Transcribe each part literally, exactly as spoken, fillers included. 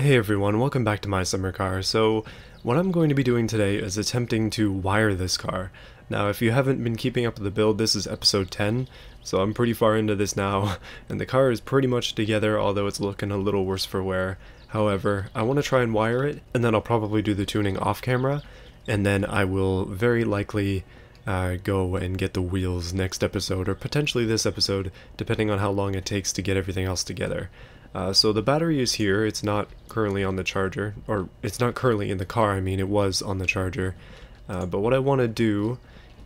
Hey everyone, welcome back to My Summer Car. So what I'm going to be doing today is attempting to wire this car. Now if you haven't been keeping up with the build, this is episode ten, so I'm pretty far into this now, and the car is pretty much together, although it's looking a little worse for wear. However, I want to try and wire it, and then I'll probably do the tuning off camera, and then I will very likely uh, go and get the wheels next episode, or potentially this episode, depending on how long it takes to get everything else together. Uh, so the battery is here. It's not currently on the charger, or it's not currently in the car, I mean it was on the charger. Uh, but what I want to do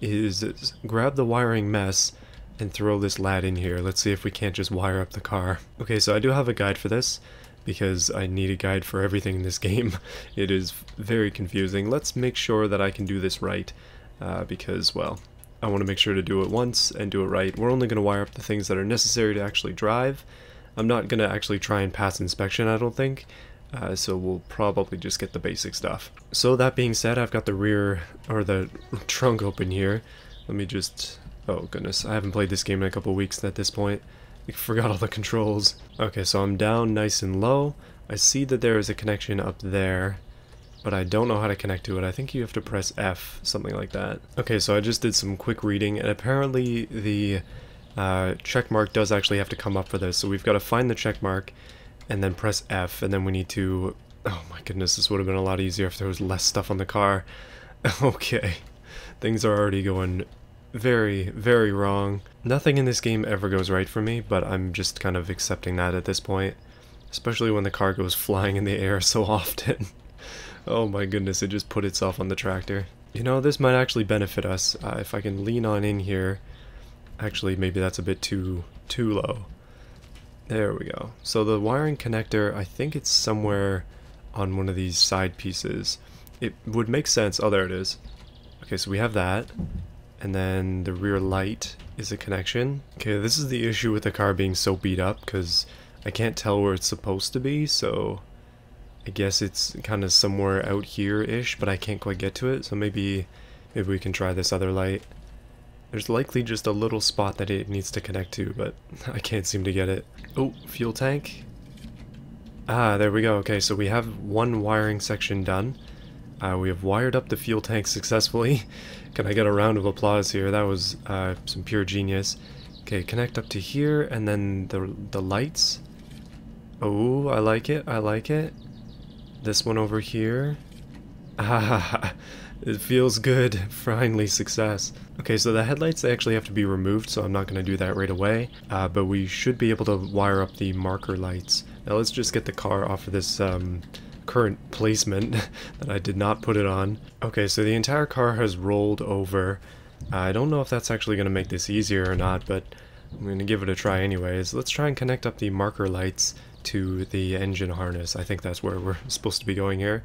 is grab the wiring mess and throw this lad in here. Let's see if we can't just wire up the car. Okay, so I do have a guide for this, because I need a guide for everything in this game. It is very confusing. Let's make sure that I can do this right, uh, because, well, I want to make sure to do it once and do it right. We're only going to wire up the things that are necessary to actually drive. I'm not going to actually try and pass inspection, I don't think, uh, so we'll probably just get the basic stuff. So that being said, I've got the rear, or the trunk open here. Let me just, oh goodness, I haven't played this game in a couple weeks at this point. I forgot all the controls. Okay, so I'm down nice and low. I see that there is a connection up there, but I don't know how to connect to it. I think you have to press F, something like that. Okay, so I just did some quick reading, and apparently the Uh, checkmark does actually have to come up for this, so we've got to find the checkmark and then press F, and then we need to... Oh my goodness, this would have been a lot easier if there was less stuff on the car. Okay, things are already going very, very wrong. Nothing in this game ever goes right for me, but I'm just kind of accepting that at this point, especially when the car goes flying in the air so often. Oh my goodness, it just put itself on the tractor. You know, this might actually benefit us, uh, if I can lean on in here. Actually, maybe that's a bit too too low. There we go. So the wiring connector, I think it's somewhere on one of these side pieces. It would make sense. Oh, there it is. Okay, so we have that. And then the rear light is a connection. Okay, this is the issue with the car being so beat up, because I can't tell where it's supposed to be, so I guess it's kind of somewhere out here-ish, but I can't quite get to it, so maybe, maybe we can try this other light. There's likely just a little spot that it needs to connect to, but I can't seem to get it. Oh, fuel tank. Ah, there we go. Okay, so we have one wiring section done. Uh, we have wired up the fuel tank successfully. Can I get a round of applause here? That was uh, some pure genius. Okay, connect up to here, and then the, the lights. Oh, I like it. I like it. This one over here. Ah, it feels good. Finally, success. Okay, so the headlights, they actually have to be removed, so I'm not going to do that right away. Uh, but we should be able to wire up the marker lights. Now let's just get the car off of this um, current placement that I did not put it on. Okay, so the entire car has rolled over. Uh, I don't know if that's actually going to make this easier or not, but I'm going to give it a try anyways. Let's try and connect up the marker lights to the engine harness. I think that's where we're supposed to be going here.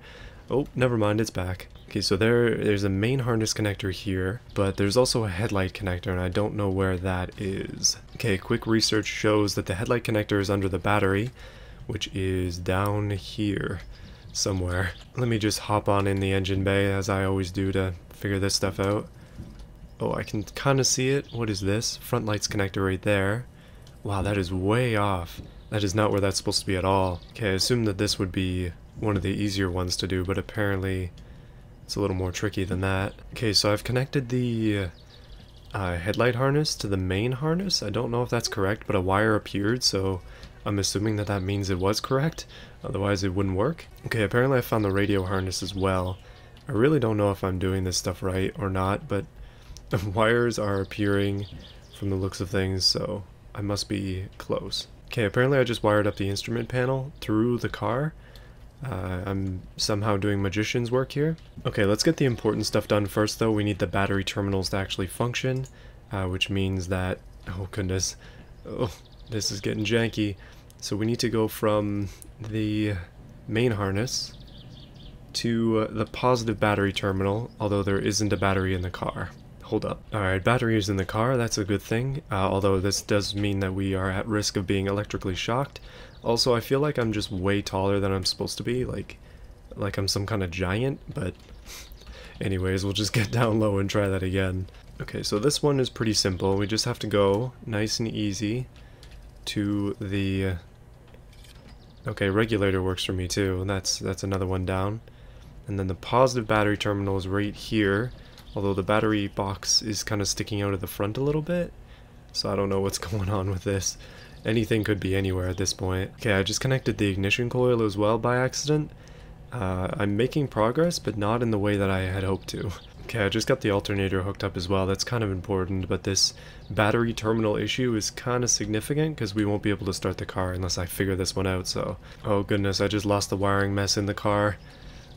Oh, never mind, it's back. Okay, so there, there's a main harness connector here, but there's also a headlight connector, and I don't know where that is. Okay, quick research shows that the headlight connector is under the battery, which is down here somewhere. Let me just hop on in the engine bay, as I always do, to figure this stuff out. Oh, I can kind of see it. What is this? Front lights connector right there. Wow, that is way off. That is not where that's supposed to be at all. Okay, I assume that this would be one of the easier ones to do, but apparently it's a little more tricky than that. Okay, so I've connected the uh, headlight harness to the main harness. I don't know if that's correct, but a wire appeared, so I'm assuming that that means it was correct. Otherwise, it wouldn't work. Okay, apparently I found the radio harness as well. I really don't know if I'm doing this stuff right or not, but the wires are appearing from the looks of things, so I must be close. Okay, apparently I just wired up the instrument panel through the car. Uh, I'm somehow doing magician's work here. Okay, let's get the important stuff done first, though. We need the battery terminals to actually function, uh, which means that... Oh, goodness. Oh, this is getting janky. So we need to go from the main harness to uh, the positive battery terminal, although there isn't a battery in the car. Hold up. Alright, battery is in the car. That's a good thing, uh, although this does mean that we are at risk of being electrically shocked. Also, I feel like I'm just way taller than I'm supposed to be, like like I'm some kind of giant, but anyways, we'll just get down low and try that again. Okay, so this one is pretty simple. We just have to go nice and easy to the Okay, regulator works for me too, and that's that's another one down. And then the positive battery terminal is right here, although the battery box is kind of sticking out of the front a little bit, so I don't know what's going on with this. Anything could be anywhere at this point. Okay, I just connected the ignition coil as well by accident. Uh, I'm making progress, but not in the way that I had hoped to. Okay, I just got the alternator hooked up as well. That's kind of important, but this battery terminal issue is kind of significant because we won't be able to start the car unless I figure this one out, so... Oh goodness, I just lost the wiring mess in the car.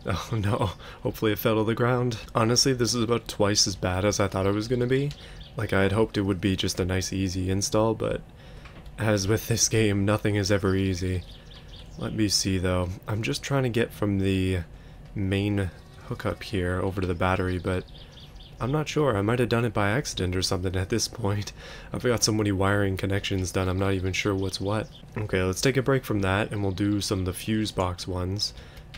Oh no, hopefully it fell to the ground. Honestly, this is about twice as bad as I thought it was going to be. Like, I had hoped it would be just a nice easy install, but... as with this game, nothing is ever easy. Let me see though. I'm just trying to get from the main hookup here over to the battery, but I'm not sure. I might have done it by accident or something at this point. I've got so many wiring connections done, I'm not even sure what's what. Okay, let's take a break from that and we'll do some of the fuse box ones.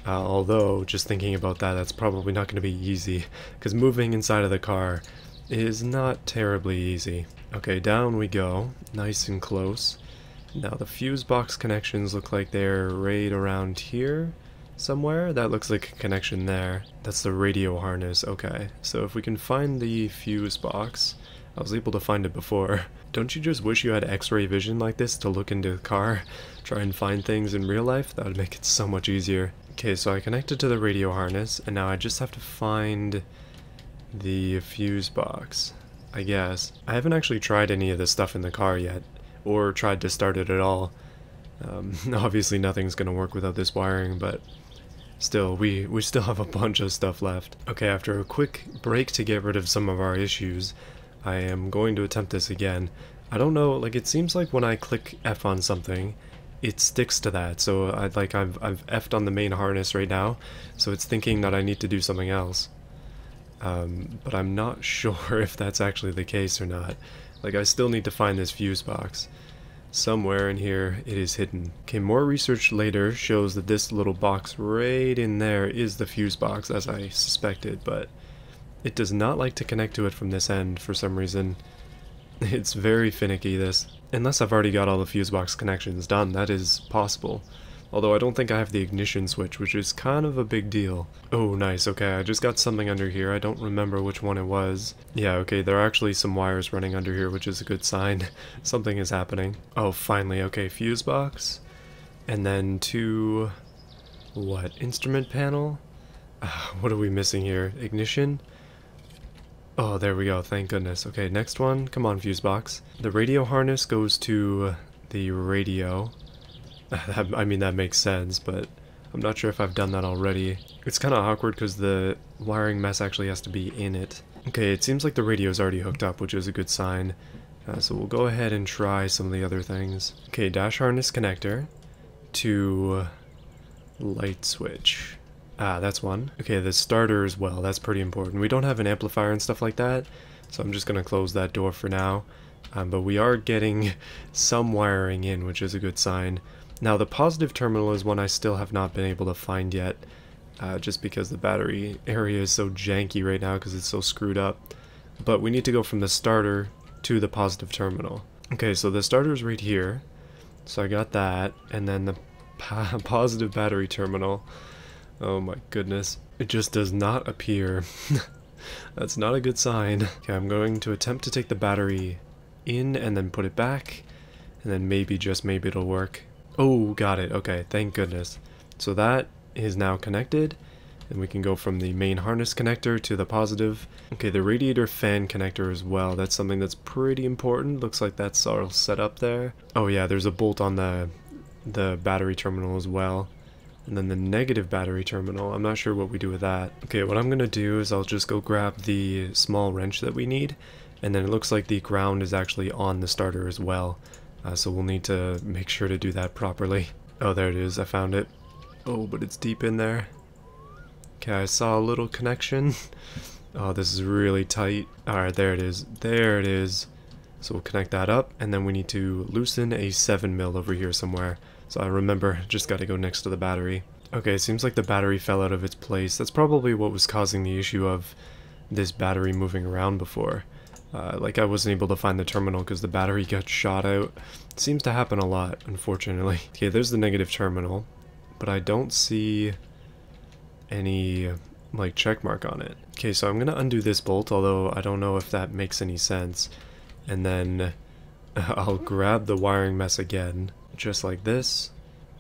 Uh, although, just thinking about that, that's probably not going to be easy, because moving inside of the car is not terribly easy. Okay, down we go, nice and close. Now the fuse box connections look like they're right around here somewhere. That looks like a connection there. That's the radio harness, okay. So if we can find the fuse box, I was able to find it before. Don't you just wish you had x-ray vision like this to look into the car, try and find things in real life? That would make it so much easier. Okay, so I connected to the radio harness, and now I just have to find the fuse box, I guess. I haven't actually tried any of this stuff in the car yet, or tried to start it at all. Um, obviously nothing's gonna work without this wiring, but still, we, we still have a bunch of stuff left. Okay, after a quick break to get rid of some of our issues, I am going to attempt this again. I don't know, like, it seems like when I click F on something, it sticks to that, so I, like, I've, I've F'd on the main harness right now, so it's thinking that I need to do something else. Um, but I'm not sure if that's actually the case or not. Like, I still need to find this fuse box. Somewhere in here it is hidden. Okay, more research later shows that this little box right in there is the fuse box, as I suspected, but it does not like to connect to it from this end for some reason. It's very finicky, this. Unless I've already got all the fuse box connections done, that is possible. Although I don't think I have the ignition switch, which is kind of a big deal. Oh, nice, okay, I just got something under here. I don't remember which one it was. Yeah, okay, there are actually some wires running under here, which is a good sign. Something is happening. Oh, finally, okay, fuse box. And then to... what, instrument panel? Uh, what are we missing here? Ignition? Oh, there we go, thank goodness. Okay, next one. Come on, fuse box. The radio harness goes to the radio. I mean, that makes sense, but I'm not sure if I've done that already. It's kind of awkward because the wiring mess actually has to be in it. Okay, it seems like the radio's already hooked up, which is a good sign. Uh, so we'll go ahead and try some of the other things. Okay, dash harness connector to light switch. Ah, that's one. Okay, the starter as well, that's pretty important. We don't have an amplifier and stuff like that, so I'm just going to close that door for now. Um, but we are getting some wiring in, which is a good sign. Now the positive terminal is one I still have not been able to find yet, uh, just because the battery area is so janky right now because it's so screwed up. But we need to go from the starter to the positive terminal. Okay, so the starter is right here, so I got that, and then the po- positive battery terminal. Oh my goodness, it just does not appear. That's not a good sign. Okay, I'm going to attempt to take the battery in and then put it back, and then maybe, just maybe, it'll work. Oh, got it. Okay, thank goodness. So that is now connected, and we can go from the main harness connector to the positive. Okay, the radiator fan connector as well. That's something that's pretty important. Looks like that's all set up there. Oh yeah, there's a bolt on the, the battery terminal as well. And then the negative battery terminal. I'm not sure what we do with that. Okay, what I'm gonna do is I'll just go grab the small wrench that we need, and then it looks like the ground is actually on the starter as well. Uh, so we'll need to make sure to do that properly. Oh, there it is. I found it. Oh, but it's deep in there. Okay, I saw a little connection. Oh, this is really tight. Alright, there it is. There it is. So we'll connect that up, and then we need to loosen a seven mil over here somewhere. So I remember, just gotta go next to the battery. Okay, it seems like the battery fell out of its place. That's probably what was causing the issue of this battery moving around before. Uh, like I wasn't able to find the terminal because the battery got shot out. It seems to happen a lot, unfortunately. Okay, there's the negative terminal, but I don't see any like check mark on it. Okay, so I'm gonna undo this bolt, although I don't know if that makes any sense. And then I'll grab the wiring mess again, just like this,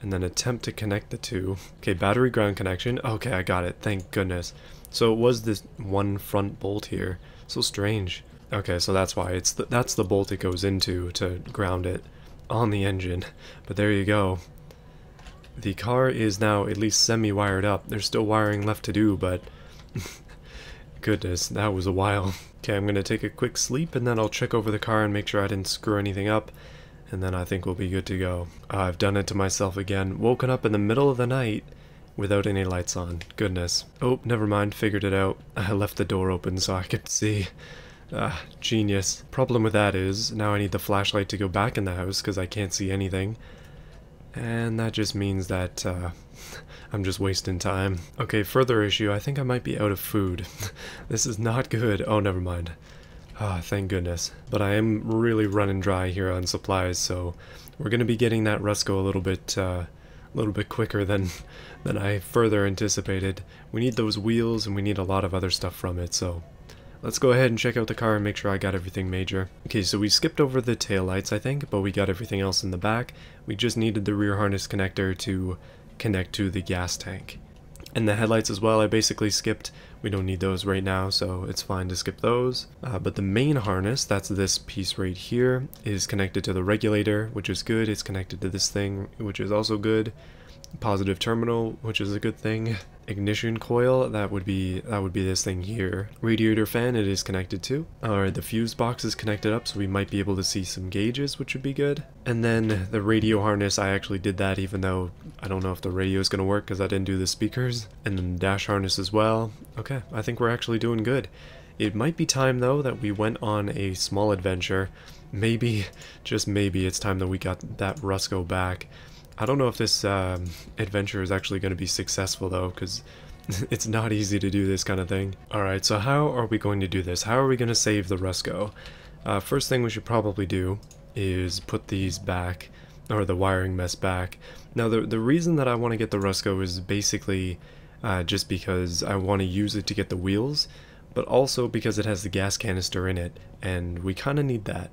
and then attempt to connect the two. Okay, battery ground connection. Okay, I got it. Thank goodness. So it was this one front bolt here. So strange. Okay, so that's why it's the, that's the bolt it goes into to ground it on the engine. But there you go. The car is now at least semi-wired up. There's still wiring left to do, but goodness, that was a while. Okay, I'm gonna take a quick sleep and then I'll check over the car and make sure I didn't screw anything up. And then I think we'll be good to go. Uh, I've done it to myself again. Woken up in the middle of the night without any lights on. Goodness. Oh, never mind. Figured it out. I left the door open so I could see. Ah, genius. Problem with that is, now I need the flashlight to go back in the house because I can't see anything. And that just means that, uh, I'm just wasting time. Okay, further issue. I think I might be out of food. This is not good. Oh, never mind. Ah, oh, thank goodness. But I am really running dry here on supplies, so we're going to be getting that Ruscko a little bit, uh, a little bit quicker than than I further anticipated. We need those wheels, and we need a lot of other stuff from it, so let's go ahead and check out the car and make sure I got everything major. Okay, so we skipped over the taillights, I think, but we got everything else in the back. We just needed the rear harness connector to connect to the gas tank. And the headlights as well, I basically skipped. We don't need those right now, so it's fine to skip those. Uh, but the main harness, that's this piece right here, is connected to the regulator, which is good. It's connected to this thing, which is also good. Positive terminal, which is a good thing. Ignition coil, that would be that would be this thing here. Radiator fan, it is connected to. Alright, the fuse box is connected up, so we might be able to see some gauges, which would be good. And then the radio harness, I actually did that even though I don't know if the radio is going to work because I didn't do the speakers. And then the dash harness as well. Okay, I think we're actually doing good. It might be time though that we went on a small adventure. Maybe, just maybe, it's time that we got that Ruscko back. I don't know if this um, adventure is actually going to be successful though, because it's not easy to do this kind of thing. Alright, so how are we going to do this? How are we going to save the Ruscko? Uh, first thing we should probably do is put these back, or the wiring mess back. Now the, the reason that I want to get the Ruscko is basically uh, just because I want to use it to get the wheels, but also because it has the gas canister in it, and we kind of need that.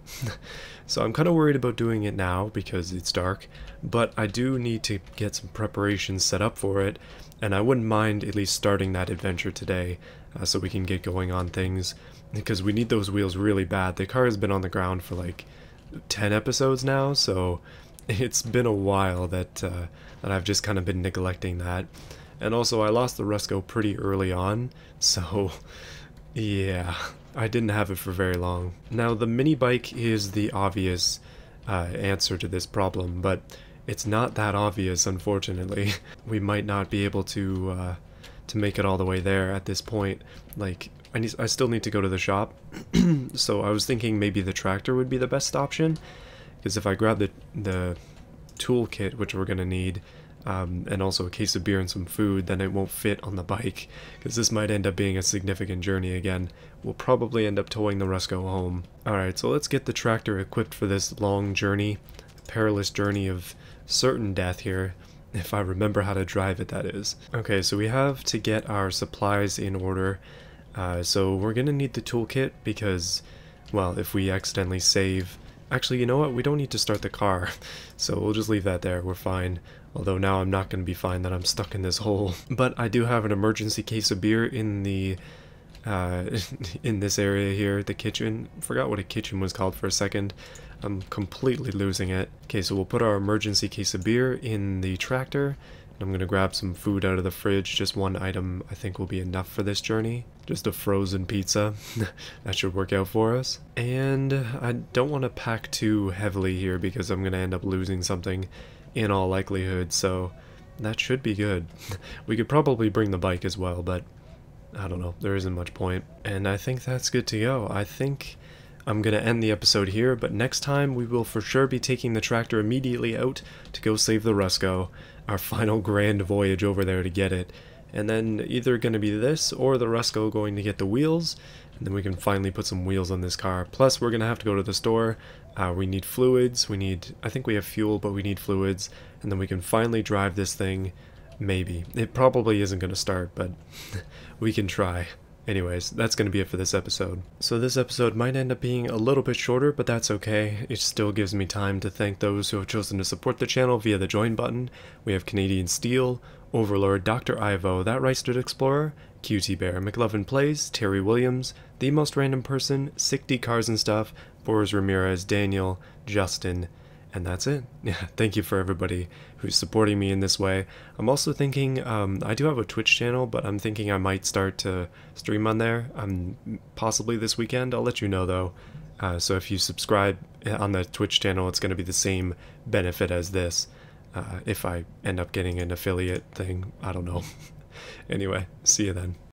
So I'm kind of worried about doing it now because it's dark, but I do need to get some preparations set up for it, and I wouldn't mind at least starting that adventure today uh, so we can get going on things, because we need those wheels really bad. The car has been on the ground for like ten episodes now, so it's been a while that, uh, that I've just kind of been neglecting that. And also I lost the Ruscko pretty early on, so yeah, I didn't have it for very long. Now the mini bike is the obvious uh, answer to this problem, but it's not that obvious, unfortunately. We might not be able to uh, to make it all the way there at this point. Like, I need, I still need to go to the shop, so I was thinking maybe the tractor would be the best option, because if I grab the the toolkit, which we're gonna need, Um, and also a case of beer and some food, then it won't fit on the bike, because this might end up being a significant journey again. We'll probably end up towing the Ruscko home. Alright, so let's get the tractor equipped for this long journey, perilous journey of certain death here, if I remember how to drive it, that is. Okay, so we have to get our supplies in order, uh, so we're gonna need the toolkit because, well, if we accidentally save... Actually, you know what? We don't need to start the car, so we'll just leave that there. We're fine. Although now I'm not going to be fine that I'm stuck in this hole. But I do have an emergency case of beer in the, uh, in this area here, the kitchen. Forgot what a kitchen was called for a second. I'm completely losing it. Okay, so we'll put our emergency case of beer in the tractor. And I'm going to grab some food out of the fridge. Just one item I think will be enough for this journey. Just a frozen pizza. That should work out for us. And I don't want to pack too heavily here because I'm going to end up losing something in all likelihood, so that should be good. We could probably bring the bike as well, but I don't know. There isn't much point. And I think that's good to go. I think I'm going to end the episode here, but next time we will for sure be taking the tractor immediately out to go save the Ruscko. Our final grand voyage over there to get it, and then either going to be this or the Ruscko going to get the wheels, and then we can finally put some wheels on this car. Plus we're going to have to go to the store. Uh, we need fluids, we need, I think we have fuel, but we need fluids, and then we can finally drive this thing, maybe. It probably isn't going to start, but we can try. Anyways, that's going to be it for this episode. So this episode might end up being a little bit shorter, but that's okay. It still gives me time to thank those who have chosen to support the channel via the join button. We have Canadian Steel, Overlord, Doctor Ivo, That Right-Stood Explorer, Q T Bear, McLovin Plays, Terry Williams, The Most Random Person, sixty Cars and Stuff, Boris Ramirez, Daniel, Justin, and that's it. Yeah, thank you for everybody who's supporting me in this way. I'm also thinking, um, I do have a Twitch channel, but I'm thinking I might start to stream on there, um, possibly this weekend. I'll let you know, though. Uh, so if you subscribe on the Twitch channel, it's going to be the same benefit as this. Uh, if I end up getting an affiliate thing, I don't know. Anyway, see you then.